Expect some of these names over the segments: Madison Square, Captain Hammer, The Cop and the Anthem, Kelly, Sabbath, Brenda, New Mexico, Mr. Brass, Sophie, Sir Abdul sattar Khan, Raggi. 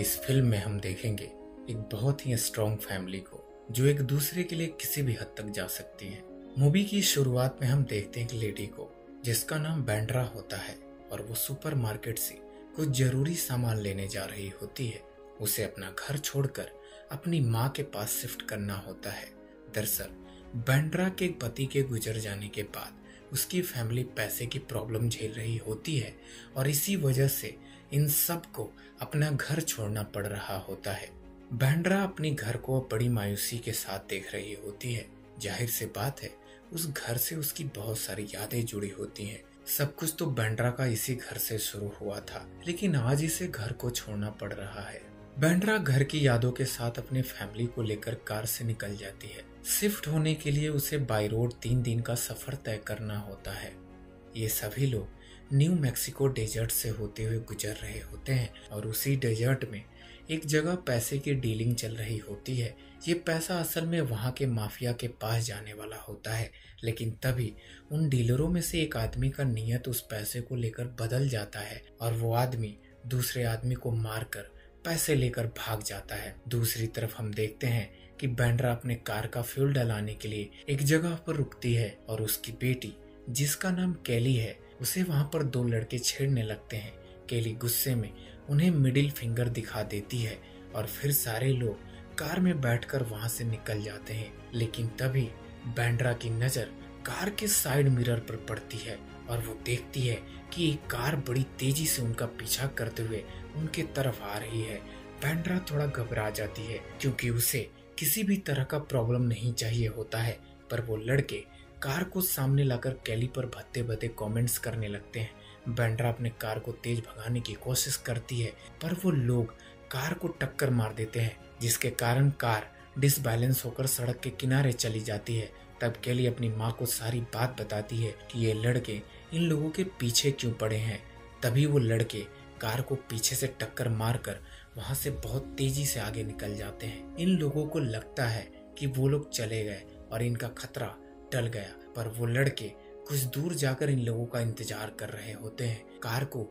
इस फिल्म में हम देखेंगे एक बहुत ही स्ट्रॉन्ग फैमिली को जो एक दूसरे के लिए किसी भी हद तक जा सकती है। मूवी की शुरुआत में हम देखते हैं एक लेडी को जिसका नाम ब्रेंडा होता है और वो सुपरमार्केट से कुछ जरूरी सामान लेने जा रही होती है। उसे अपना घर छोड़कर अपनी माँ के पास शिफ्ट करना होता है। दरअसल ब्रेंडा के पति के गुजर जाने के बाद उसकी फैमिली पैसे की प्रॉब्लम झेल रही होती है और इसी वजह से इन सब को अपना घर छोड़ना पड़ रहा होता है। ब्रेंडा अपने घर को बड़ी मायूसी के साथ देख रही होती है। जाहिर सी बात है उस घर से उसकी बहुत सारी यादें जुड़ी होती हैं। सब कुछ तो ब्रेंडा का इसी घर से शुरू हुआ था, लेकिन आज इसे घर को छोड़ना पड़ रहा है। ब्रेंडा घर की यादों के साथ अपनी फैमिली को लेकर कार से निकल जाती है। शिफ्ट होने के लिए उसे बाय रोड 3 दिन का सफर तय करना होता है। ये सभी लोग न्यू मेक्सिको डेजर्ट से होते हुए गुजर रहे होते हैं और उसी डेजर्ट में एक जगह पैसे की डीलिंग चल रही होती है। ये पैसा असल में वहाँ के माफिया के पास जाने वाला होता है, लेकिन तभी उन डीलरों में से एक आदमी का नियत उस पैसे को लेकर बदल जाता है और वो आदमी दूसरे आदमी को मारकर पैसे लेकर भाग जाता है। दूसरी तरफ हम देखते हैं कि ब्रेंडा अपने कार का फ्यूल डलाने के लिए एक जगह पर रुकती है और उसकी बेटी जिसका नाम केली है उसे वहाँ पर 2 लड़के छेड़ने लगते हैं। केली गुस्से में उन्हें मिडिल फिंगर दिखा देती है और फिर सारे लोग कार में बैठकर वहाँ से निकल जाते हैं। लेकिन तभी ब्रेंडा की नज़र कार के साइड मिरर पर पड़ती है और वो देखती है कि एक कार बड़ी तेजी से उनका पीछा करते हुए उनके तरफ आ रही है। ब्रेंडा थोड़ा घबरा जाती है क्योंकि उसे किसी भी तरह का प्रॉब्लम नहीं चाहिए होता है, पर वो लड़के कार को सामने लाकर केली पर भद्दे-भद्दे कमेंट्स करने लगते हैं। ब्रेंडा अपने कार को तेज भगाने की कोशिश करती है, पर वो लोग कार को टक्कर मार देते हैं जिसके कारण कार डिसबैलेंस होकर सड़क के किनारे चली जाती है। तब केली अपनी माँ को सारी बात बताती है कि ये लड़के इन लोगों के पीछे क्यों पड़े हैं। तभी वो लड़के कार को पीछे से टक्कर मारकर वहाँ से बहुत तेजी से आगे निकल जाते हैं। इन लोगों को लगता है कि वो लोग चले गए और इनका खतरा टल गया, पर वो लड़के कुछ दूर जाकर इन लोगों का इंतजार कर रहे होते हैं। कार को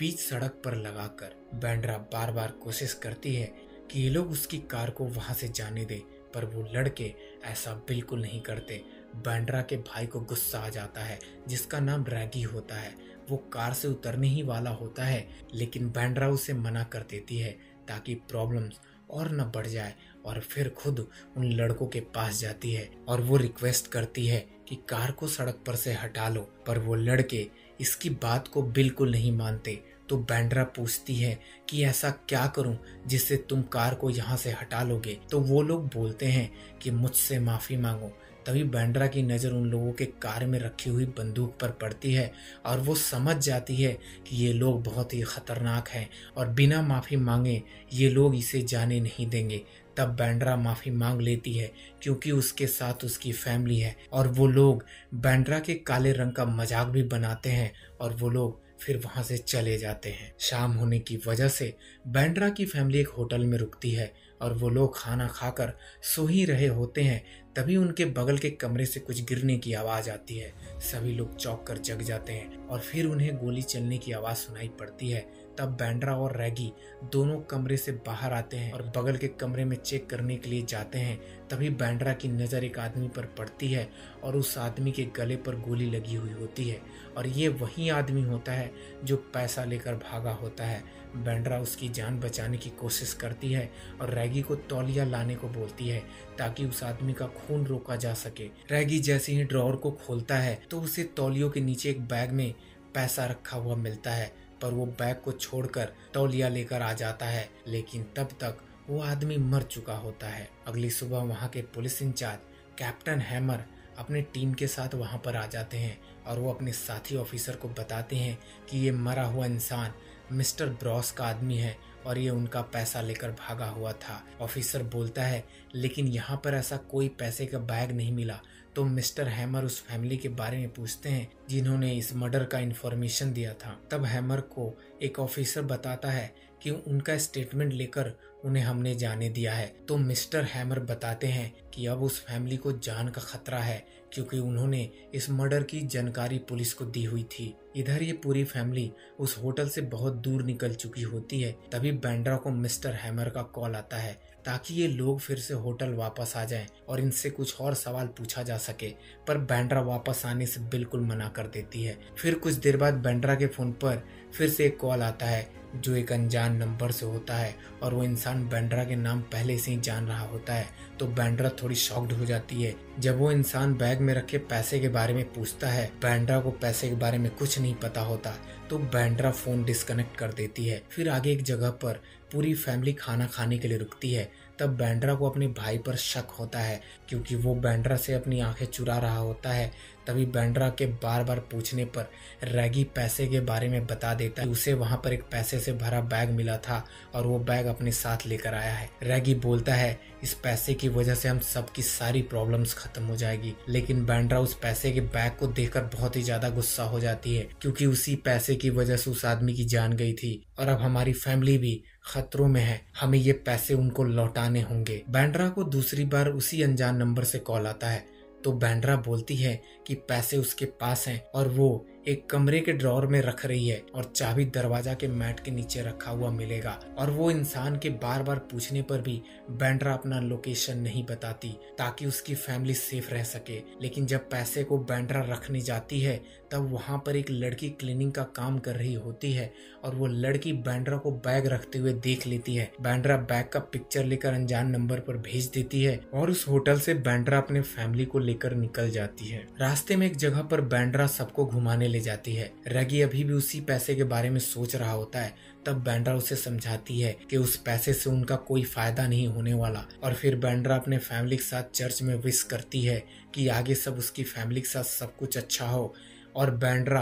बीच सड़क पर लगाकर ब्रेंडा बार बार कोशिश करती है कि ये लोग उसकी कार को वहाँ से जाने दे, पर वो लड़के ऐसा बिल्कुल नहीं करते। ब्रेंडा के भाई को गुस्सा आ जाता है जिसका नाम रैगी होता है। वो कार से उतरने ही वाला होता है, लेकिन ब्रेंडा उसे मना कर देती है ताकि प्रॉब्लम्स और न बढ़ जाए और फिर खुद उन लड़कों के पास जाती है और वो रिक्वेस्ट करती है कि कार को सड़क पर से हटा लो, पर वो लड़के इसकी बात को बिल्कुल नहीं मानते। तो ब्रेंडा पूछती है कि ऐसा क्या करूं जिससे तुम कार को यहाँ से हटा लोगे, तो वो लोग बोलते हैं कि मुझसे माफ़ी मांगो। तभी ब्रेंडा की नज़र उन लोगों के कार में रखी हुई बंदूक पर पड़ती है और वो समझ जाती है कि ये लोग बहुत ही ख़तरनाक हैं और बिना माफ़ी मांगे ये लोग इसे जाने नहीं देंगे। तब ब्रेंडा माफ़ी मांग लेती है क्योंकि उसके साथ उसकी फैमिली है और वो लोग ब्रेंडा के काले रंग का मजाक भी बनाते हैं और वो लोग फिर वहाँ से चले जाते हैं। शाम होने की वजह से ब्रेंडा की फैमिली एक होटल में रुकती है और वो लोग खाना खाकर सो ही रहे होते हैं। तभी उनके बगल के कमरे से कुछ गिरने की आवाज़ आती है। सभी लोग चौंक कर जग जाते हैं और फिर उन्हें गोली चलने की आवाज़ सुनाई पड़ती है। तब ब्रेंडा और रैगी दोनों कमरे से बाहर आते हैं और बगल के कमरे में चेक करने के लिए जाते हैं। तभी ब्रेंडा की नज़र एक आदमी पर पड़ती है और उस आदमी के गले पर गोली लगी हुई होती है और ये वही आदमी होता है जो पैसा लेकर भागा होता है। ब्रेंडा उसकी जान बचाने की कोशिश करती है और रैगी को तौलिया लाने को बोलती है ताकि उस आदमी का खून रोका जा सके। रैगी जैसे ही ड्रॉअर को खोलता है तो उसे तौलियों के नीचे एक बैग में पैसा रखा हुआ मिलता है, पर वो बैग को छोड़कर तौलिया लेकर आ जाता है, लेकिन तब तक वो आदमी मर चुका होता है। अगली सुबह वहाँ के पुलिस इंचार्ज कैप्टन हैमर अपने टीम के साथ वहाँ पर आ जाते हैं और वो अपने साथी ऑफिसर को बताते हैं कि ये मरा हुआ इंसान मिस्टर ब्रॉस का आदमी है और ये उनका पैसा लेकर भागा हुआ था। ऑफिसर बोलता है लेकिन यहाँ पर ऐसा कोई पैसे का बैग नहीं मिला। तो मिस्टर हैमर उस फैमिली के बारे में पूछते हैं जिन्होंने इस मर्डर का इन्फॉर्मेशन दिया था। तब हैमर को एक ऑफिसर बताता है कि उनका स्टेटमेंट लेकर उन्हें हमने जाने दिया है। तो मिस्टर हैमर बताते हैं कि अब उस फैमिली को जान का खतरा है क्योंकि उन्होंने इस मर्डर की जानकारी पुलिस को दी हुई थी। इधर ये पूरी फैमिली उस होटल से बहुत दूर निकल चुकी होती है। तभी ब्रेंडा को मिस्टर हैमर का कॉल आता है ताकि ये लोग फिर से होटल वापस आ जाएं और इनसे कुछ और सवाल पूछा जा सके, पर ब्रेंडा वापस आने से बिल्कुल मना कर देती है। फिर कुछ देर बाद ब्रेंडा के फोन पर फिर से एक कॉल आता है जो एक अनजान नंबर से होता है और वो इंसान ब्रेंडा के नाम पहले से ही जान रहा होता है। तो ब्रेंडा थोड़ी शॉक्ड हो जाती है जब वो इंसान बैग में रखे पैसे के बारे में पूछता है। ब्रेंडा को पैसे के बारे में कुछ नहीं पता होता तो ब्रेंडा फोन डिस्कनेक्ट कर देती है। फिर आगे एक जगह पर पूरी फैमिली खाना खाने के लिए रुकती है। तब ब्रेंडा को अपने भाई पर शक होता है क्योंकि वो ब्रेंडा से अपनी आंखें चुरा रहा होता है। तभी ब्रेंडा के बार बार पूछने पर रैगी पैसे के बारे में बता देता है। उसे वहां पर एक पैसे से भरा बैग मिला था और वो बैग अपने साथ लेकर आया है। रैगी बोलता है इस पैसे की वजह से हम सबकी सारी प्रॉब्लम्स खत्म हो जाएगी, लेकिन ब्रेंडा उस पैसे के बैग को देखकर बहुत ही ज्यादा गुस्सा हो जाती है क्योंकि उसी पैसे की वजह से उस आदमी की जान गई थी और अब हमारी फैमिली भी खतरों में है, हमें ये पैसे उनको लौटाने होंगे। ब्रेंडा को दूसरी बार उसी अनजान नंबर से कॉल आता है तो ब्रेंडा बोलती है कि पैसे उसके पास हैं और वो एक कमरे के ड्रॉअर में रख रही है और चाबी दरवाजा के मैट के नीचे रखा हुआ मिलेगा। और वो इंसान के बार बार पूछने पर भी ब्रेंडा अपना लोकेशन नहीं बताती ताकि उसकी फैमिली सेफ रह सके। लेकिन जब पैसे को ब्रेंडा रखने जाती है तब वहां पर एक लड़की क्लीनिंग का काम कर रही होती है और वो लड़की ब्रेंडा को बैग रखते हुए देख लेती है। ब्रेंडा बैग का पिक्चर लेकर अनजान नंबर पर भेज देती है और उस होटल से ब्रेंडा अपने फैमिली को लेकर निकल जाती है। रास्ते में एक जगह पर ब्रेंडा सबको घुमाने जाती है। रैगी अभी भी उसी पैसे के बारे में सोच रहा होता है। तब ब्रेंडा उसे समझाती है कि उस पैसे से उनका कोई फायदा नहीं होने वाला और फिर ब्रेंडा अपने फैमिली के साथ चर्च में विश करती है कि आगे सब उसकी फैमिली के साथ सब कुछ अच्छा हो। और ब्रेंडा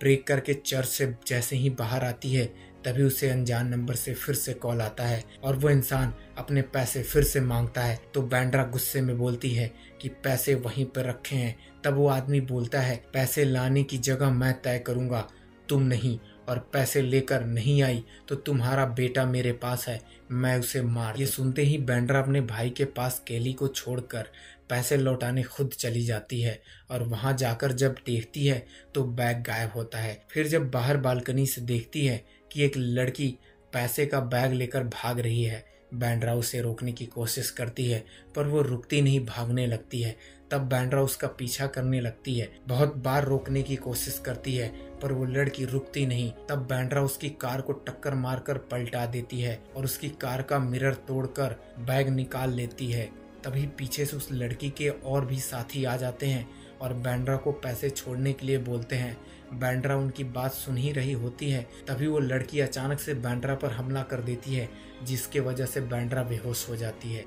ब्रेक करके चर्च से जैसे ही बाहर आती है तभी उसे अनजान नंबर से फिर से कॉल आता है और वो इंसान अपने पैसे फिर से मांगता है। तो ब्रेंडा गुस्से में बोलती है कि पैसे वहीं पर रखे हैं। तब वो आदमी बोलता है पैसे लाने की जगह मैं तय करूंगा, तुम नहीं, और पैसे लेकर नहीं आई तो तुम्हारा बेटा मेरे पास है, मैं उसे मार। ये सुनते ही ब्रेंडा अपने भाई के पास केली को छोड़कर पैसे लौटाने खुद चली जाती है और वहां जाकर जब देखती है तो बैग गायब होता है। फिर जब बाहर बालकनी से देखती है कि एक लड़की पैसे का बैग लेकर भाग रही है। ब्रेंडा उसे रोकने की कोशिश करती है पर वो रुकती नहीं, भागने लगती है। तब ब्रेंडा उसका पीछा करने लगती है, बहुत बार रोकने की कोशिश करती है पर वो लड़की रुकती नहीं। तब ब्रेंडा उसकी कार को टक्कर मारकर पलटा देती है और उसकी कार का मिरर तोड़कर बैग निकाल लेती है। तभी पीछे से उस लड़की के और भी साथी आ जाते हैं और ब्रेंडा को पैसे छोड़ने के लिए बोलते हैं। ब्रेंडा उनकी बात सुन ही रही होती है तभी वो लड़की अचानक से ब्रेंडा पर हमला कर देती है जिसके वजह से ब्रेंडा बेहोश हो जाती है।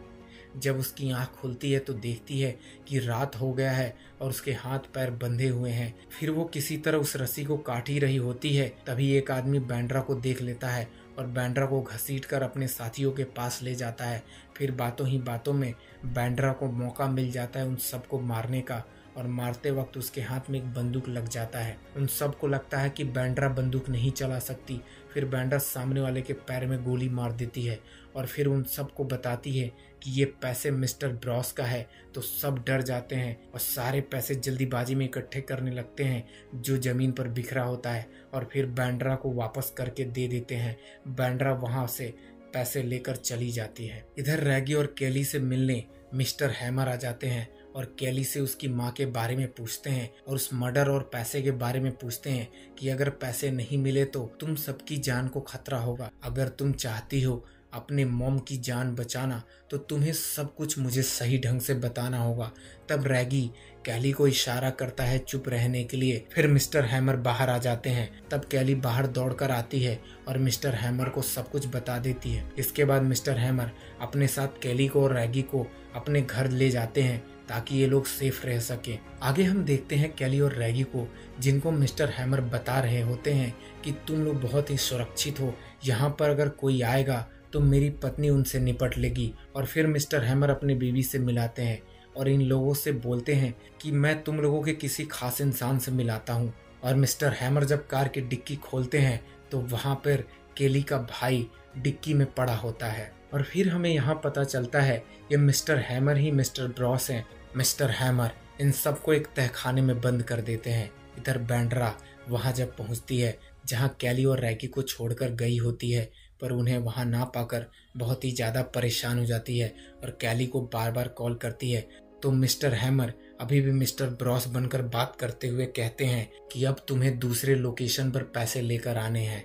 जब उसकी आंख खुलती है तो देखती है कि रात हो गया है और उसके हाथ पैर बंधे हुए हैं। फिर वो किसी तरह उस रस्सी को काट ही रही होती है तभी एक आदमी ब्रेंडा को देख लेता है और ब्रेंडा को घसीटकर अपने साथियों के पास ले जाता है। फिर बातों ही बातों में ब्रेंडा को मौका मिल जाता है उन सबको मारने का और मारते वक्त उसके हाथ में एक बंदूक लग जाता है। उन सबको लगता है कि ब्रेंडा बंदूक नहीं चला सकती। फिर ब्रेंडा सामने वाले के पैर में गोली मार देती है और फिर उन सबको बताती है कि ये पैसे मिस्टर ब्रॉस का है। तो सब डर जाते हैं और सारे पैसे जल्दीबाजी में इकट्ठे करने लगते हैं जो ज़मीन पर बिखरा होता है और फिर ब्रेंडा को वापस करके दे देते हैं। ब्रेंडा वहाँ से पैसे लेकर चली जाती है। इधर रैगी और केली से मिलने मिस्टर हैमर आ जाते हैं और केली से उसकी माँ के बारे में पूछते हैं और उस मर्डर और पैसे के बारे में पूछते हैं कि अगर पैसे नहीं मिले तो तुम सबकी जान को खतरा होगा। अगर तुम चाहती हो अपने मॉम की जान बचाना तो तुम्हें सब कुछ मुझे सही ढंग से बताना होगा। तब रैगी केली को इशारा करता है चुप रहने के लिए। फिर मिस्टर हैमर बाहर आ जाते हैं। तब केली बाहर दौड़कर आती है और मिस्टर हैमर को सब कुछ बता देती है। इसके बाद मिस्टर हैमर अपने साथ केली को और रैगी को अपने घर ले जाते हैं ताकि ये लोग सेफ रह सकें। आगे हम देखते हैं केली और रैगी को, जिनको मिस्टर हैमर बता रहे होते हैं कि तुम लोग बहुत ही सुरक्षित हो, यहाँ पर अगर कोई आएगा तो मेरी पत्नी उनसे निपट लेगी। और फिर मिस्टर हैमर अपने बीवी से मिलाते हैं और इन लोगों से बोलते हैं कि मैं तुम लोगों के किसी खास इंसान से मिलाता हूँ। और मिस्टर हैमर जब कार की डिक्की खोलते हैं तो वहाँ पर केली का भाई डिक्की में पड़ा होता है और फिर हमें यहाँ पता चलता है ये मिस्टर हैमर ही मिस्टर ब्रॉस हैं। मिस्टर हैमर इन सबको एक तहखाने में बंद कर देते हैं। इधर ब्रेंडा वहां जब पहुंचती है जहां कैली और रैगी को छोड़कर गई होती है, पर उन्हें वहां ना पाकर बहुत ही ज़्यादा परेशान हो जाती है और कैली को बार बार कॉल करती है। तो मिस्टर हैमर अभी भी मिस्टर ब्रॉस बनकर बात करते हुए कहते हैं कि अब तुम्हें दूसरे लोकेशन पर पैसे लेकर आने हैं।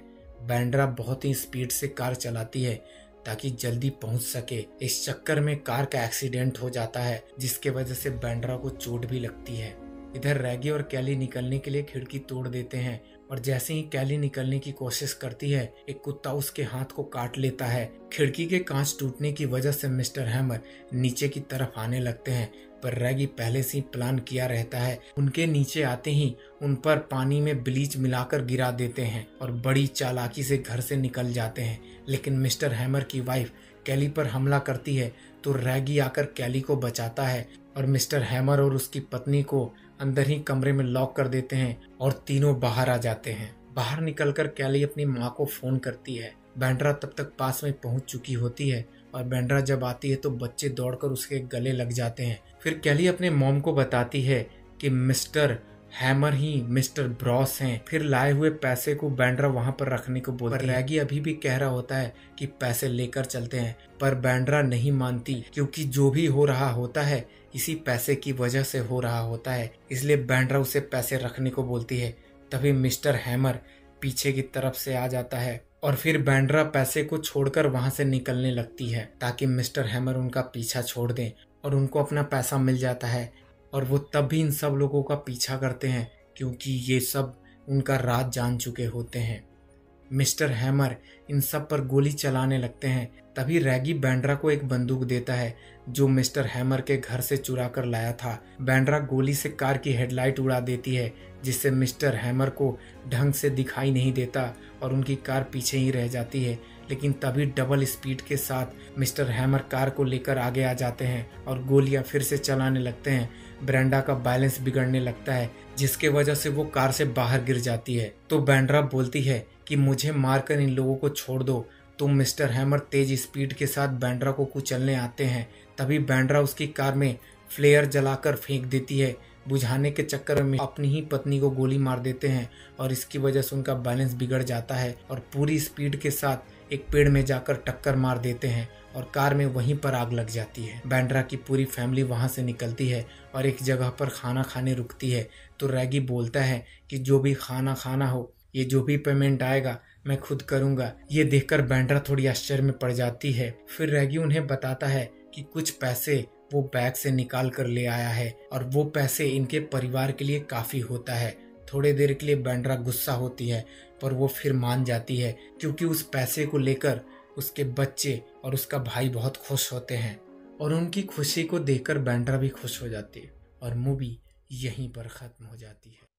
बैंड्रा बहुत ही स्पीड से कार चलाती है ताकि जल्दी पहुंच सके। इस चक्कर में कार का एक्सीडेंट हो जाता है जिसके वजह से बैंड्रा को चोट भी लगती है। इधर रैगी और कैली निकलने के लिए खिड़की तोड़ देते हैं और जैसे ही कैली निकलने की कोशिश करती है एक कुत्ता उसके हाथ को काट लेता है। खिड़की के कांच टूटने की वजह से मिस्टर हैमर नीचे की तरफ आने लगते हैं, पर रैगी पहले से ही प्लान किया रहता है। उनके नीचे आते ही उन पर पानी में ब्लीच मिलाकर गिरा देते हैं और बड़ी चालाकी से घर से निकल जाते हैं। लेकिन मिस्टर हैमर की वाइफ कैली पर हमला करती है तो रैगी आकर कैली को बचाता है और मिस्टर हैमर और उसकी पत्नी को अंदर ही कमरे में लॉक कर देते हैं और तीनों बाहर आ जाते हैं। बाहर निकलकर कैली अपनी माँ को फोन करती है। बैंड्रा तब तक पास में पहुंच चुकी होती है और बैंड्रा जब आती है तो बच्चे दौड़कर उसके गले लग जाते हैं। फिर कैली अपने मॉम को बताती है कि मिस्टर हैमर ही मिस्टर ब्रॉस हैं। फिर लाए हुए पैसे को बैंड्रा वहां पर रखने को बोलती है। रैगी अभी भी कह रहा होता है कि पैसे लेकर चलते हैं, पर बैंड्रा नहीं मानती क्योंकि जो भी हो रहा होता है इसी पैसे की वजह से हो रहा होता है, इसलिए बैंड्रा उसे पैसे रखने को बोलती है। तभी मिस्टर हैमर पीछे की तरफ से आ जाता है और फिर बैंड्रा पैसे को छोड़कर वहां से निकलने लगती है ताकि मिस्टर हैमर उनका पीछा छोड़ दें और उनको अपना पैसा मिल जाता है। और वो तब भी इन सब लोगों का पीछा करते हैं क्योंकि ये सब उनका राज जान चुके होते हैं। मिस्टर हैमर इन सब पर गोली चलाने लगते हैं। तभी रैगी बैंड्रा को एक बंदूक देता है जो मिस्टर हैमर के घर से चुरा कर लाया था। बैंड्रा गोली से कार की हेडलाइट उड़ा देती है जिससे मिस्टर हैमर को ढंग से दिखाई नहीं देता और उनकी कार पीछे ही रह जाती है। लेकिन तभी डबल स्पीड के साथ मिस्टर हैमर कार को लेकर आगे आ जाते हैं और गोलियां फिर से चलाने लगते हैं। ब्रेंडा का बैलेंस बिगड़ने लगता है जिसके वजह से वो कार से बाहर गिर जाती है। तो बैंड्रा बोलती है कि मुझे मारकर इन लोगों को छोड़ दो। तो मिस्टर हैमर तेज स्पीड के साथ बैंड्रा को कुचलने आते हैं। तभी बैंड्रा उसकी कार में फ्लेयर जलाकर फेंक देती है। बुझाने के चक्कर में अपनी ही पत्नी को गोली मार देते हैं और इसकी वजह से उनका बैलेंस बिगड़ जाता है और पूरी स्पीड के साथ एक पेड़ में जाकर टक्कर मार देते हैं और कार में वहीं पर आग लग जाती है। बैंड्रा की पूरी फैमिली वहां से निकलती है और एक जगह पर खाना खाने रुकती है। तो रैगी बोलता है कि जो भी खाना खाना हो, ये जो भी पेमेंट आएगा मैं खुद करूंगा। ये देखकर बैंड्रा थोड़ी आश्चर्य में पड़ जाती है। फिर रैगी उन्हें बताता है कि कुछ पैसे वो बैग से निकाल कर ले आया है और वो पैसे इनके परिवार के लिए काफी होता है। थोड़ी देर के लिए बैंड्रा गुस्सा होती है, पर वो फिर मान जाती है क्योंकि उस पैसे को लेकर उसके बच्चे और उसका भाई बहुत खुश होते हैं और उनकी खुशी को देखकर बैंड्रा भी खुश हो जाती है। और मूवी यहीं पर खत्म हो जाती है।